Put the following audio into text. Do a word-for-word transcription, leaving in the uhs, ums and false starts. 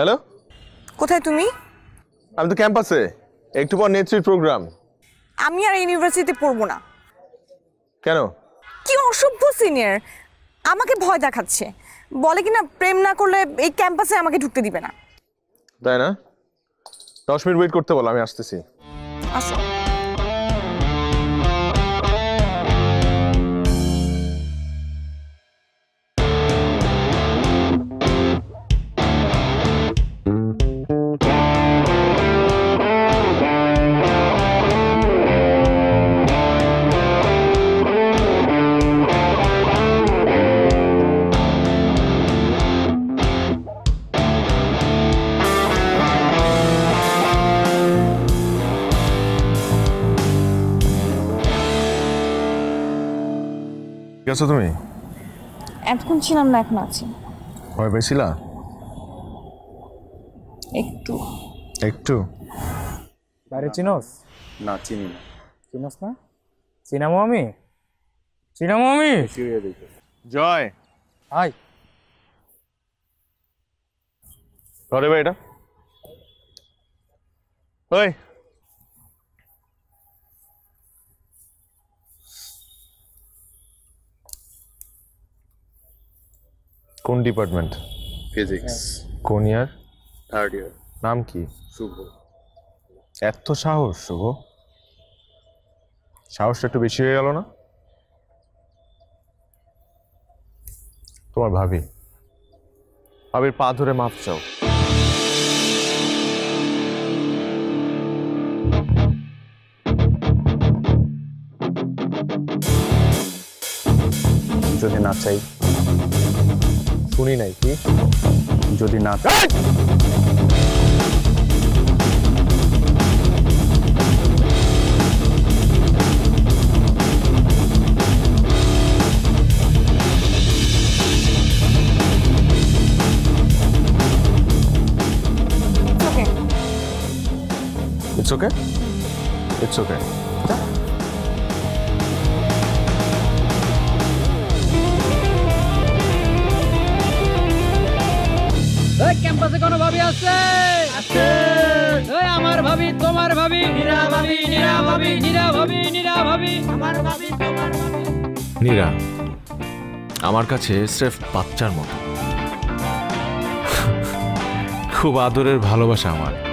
Hello কোথায় তুমি? আমি তো ক্যাম্পাসে, একটু পর নেট সুইট প্রোগ্রাম। আমি আর ইউনিভার্সিটিতে পড়ব না। কেন? কি অসভ্য সিনিয়র আমাকে ভয় দেখাচ্ছে, বলে কিনা প্রেম না করলে এই ক্যাম্পাসে আমাকে ঢুকতে দিবে না। তাই না? দশ মিনিট ওয়েট করতে বল, আমি আসতেছি। আসো। কেছো তুমি? এতক্ষণ ছিলাম না, এখন আছি। ভয় পেয়েছিলা? একটু একটু। বাইরে চিনোস? না চিনি না। চিনোস না? চিনামো আমি? চিনামো আমি? জয়। হাই। ঘরে ভাই এটা? ওই কোন ডিপার্টমেন্ট? ফিজিক্স। কোন ইয়ার? Third year. নাম কি? শুভ। এত সাহস শুভ? সাহসটা একটু বেশি হয়ে গেল না? তোমার ভাবি, ভাবির পা ধরে মাপ চাও। যদি না চাই? শুনি নাই কি? যদি না It's okay. It's okay. कैंपसे कोनो भाभी आसे आसे ए हमार भाभी तुम्हार भाभी नीरा भाभी नीरा भाभी नीरा भाभी नीरा भाभी हमार भाभी तुम्हार भाभी नीरा আমার কাছে স্রেফ বাচ্চার মতো খুব আদরের ভালোবাসা আমার।